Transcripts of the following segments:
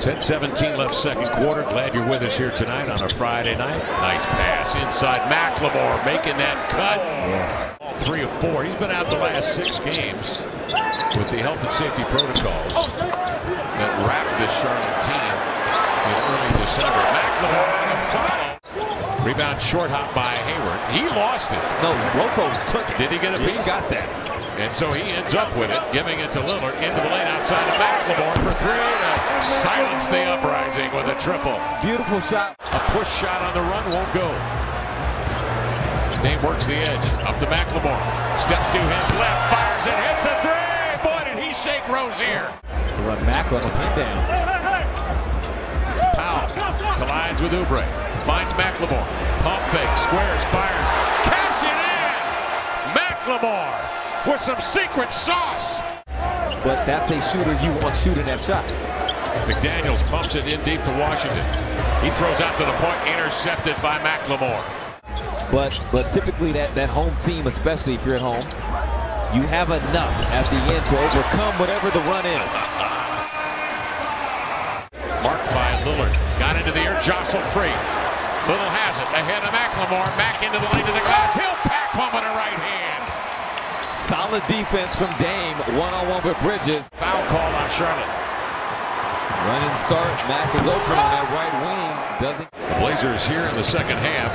10:17 left, second quarter. Glad you're with us here tonight on a Friday night. Nice pass inside. McLemore making that cut. All 3 of 4. He's been out the last 6 games with the health and safety protocols that wrapped this Charlotte team in early December. McLemore on a foul. Rebound short hop by Hayward. He lost it. No, Rocco took it. Did he get a piece? Got that. And so he ends up with it, giving it to Lillard into the lane outside of McLemore for 3. Silence the uprising with a triple. Beautiful shot. A push shot on the run won't go. Dame works the edge. Up to McLemore. Steps to his left. Fires and hits a 3. Boy, did he shake Rozier. Run Mack on the pin down. Powell collides with Oubre. Finds McLemore. Pump fake. Squares. Fires. Cash it in. McLemore with some secret sauce. But that's a shooter you want shooting that shot. McDaniels pumps it in deep to Washington. He throws out to the point, intercepted by McLemore. But typically that home team, especially if you're at home, you have enough at the end to overcome whatever the run is. Marked by Lillard. Got into the air, jostled free. Little has it, ahead of McLemore. Back into the lane to the glass. He'll pack pump with a right hand. Solid defense from Dame, one-on-one with Bridges. Foul call on Charlotte. Run and start. Mack is open on that right wing. Doesn't. The Blazers here in the second half.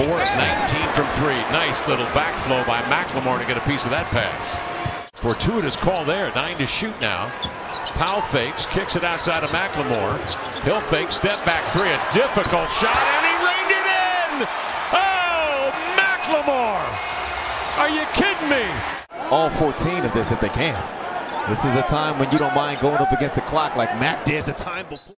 4 of 19 from 3. Nice little backflow by McLemore to get a piece of that pass. Fortuitous call there. 9 to shoot now. Powell fakes. Kicks it outside of McLemore. He'll fake. Step back 3. A difficult shot. And he reined it in. Oh, McLemore. Are you kidding me? All 14 of this if they can. This is a time when you don't mind going up against the clock like Mack did the time before.